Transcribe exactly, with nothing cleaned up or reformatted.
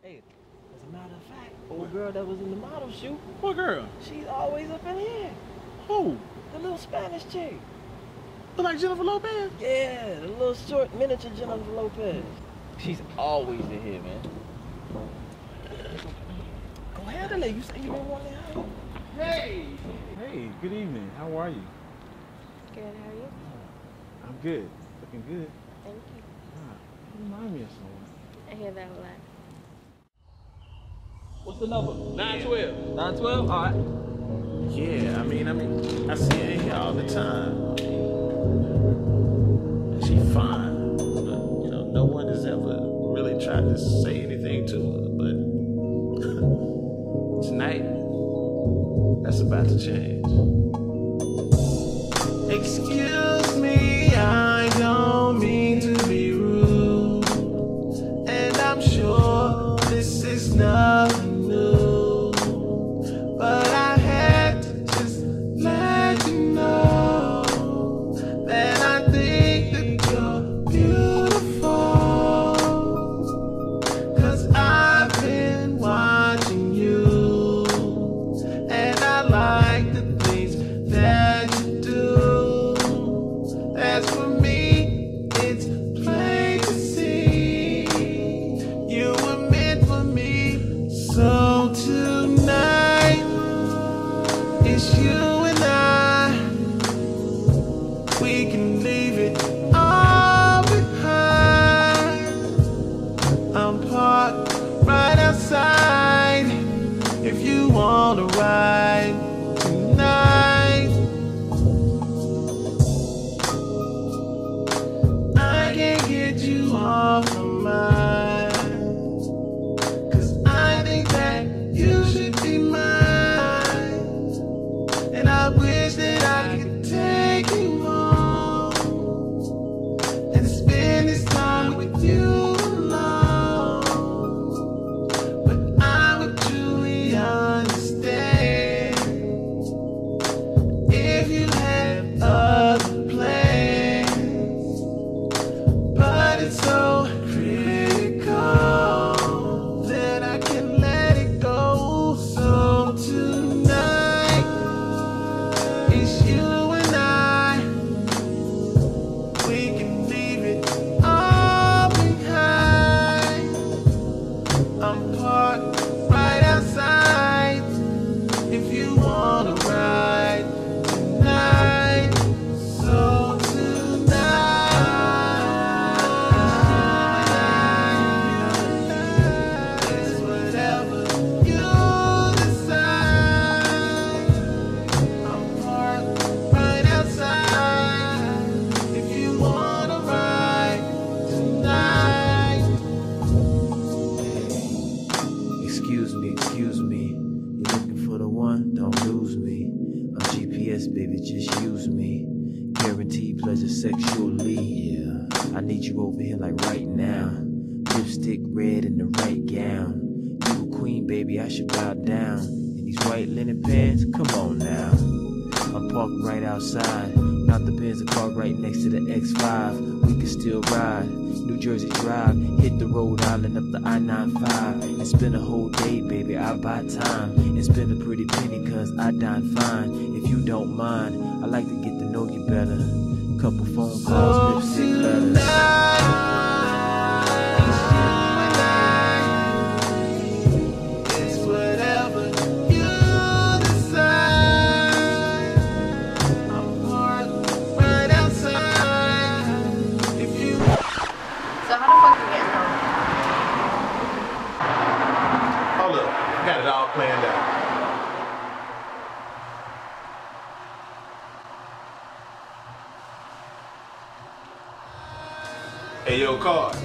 Hey, as a matter of fact, old girl that was in the model shoot. What girl? She's always up in here. Who? The little Spanish chick. Look like Jennifer Lopez? Yeah, the little short miniature Jennifer Lopez. She's always in here, man. Go handle it. You say you didn't want to handle it. Hey! Hey, good evening. How are you? Good, how are you? I'm good. Looking good. Thank you. Ah, you remind me of someone. I hear that a lot. What's the number? nine twelve. nine twelve? All right. Yeah, I mean, I mean, I see it here all the time. And she fine, but, you know, no one has ever really tried to say anything to her, but tonight, that's about to change. Excuse me, I don't mean to be rude, and I'm sure this is nothing. Hey, yo, Card.